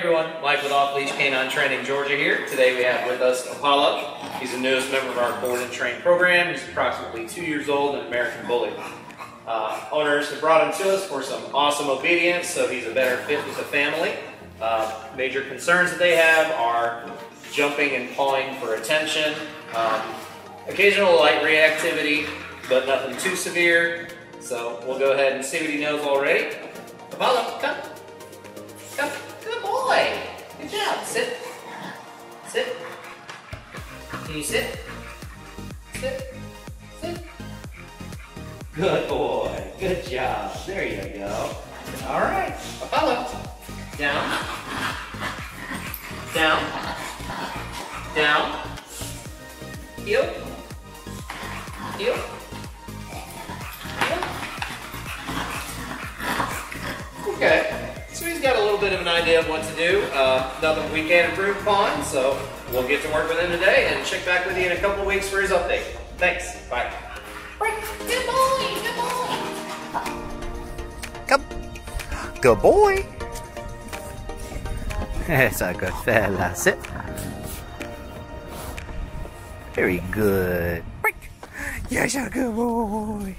Hey everyone, Mike with Off Leash K9 Training, Georgia here. Today we have with us Apollo. He's the newest member of our board and train program. He's approximately 2 years old and an American Bully. Owners have brought him to us for some awesome obedience, so he's a better fit with the family. Major concerns that they have are jumping and pawing for attention, occasional light reactivity, but nothing too severe. So we'll go ahead and see what he knows already. Apollo, come. Come. Good boy. Good job. Sit. Sit. Can you sit? Sit. Sit. Good boy. Good job. There you go. All right. Apollo. Down. Down. Down. Heel. Heel. Okay, so he's got a little bit of an idea of what to do. Nothing we can't improve upon, so we'll get to work with him today and check back with you in a couple of weeks for his update. Thanks. Bye. Right. Good boy. Good boy. Come. Good boy. That's a good fella. Sit. Very good. Right. Yes, a good boy.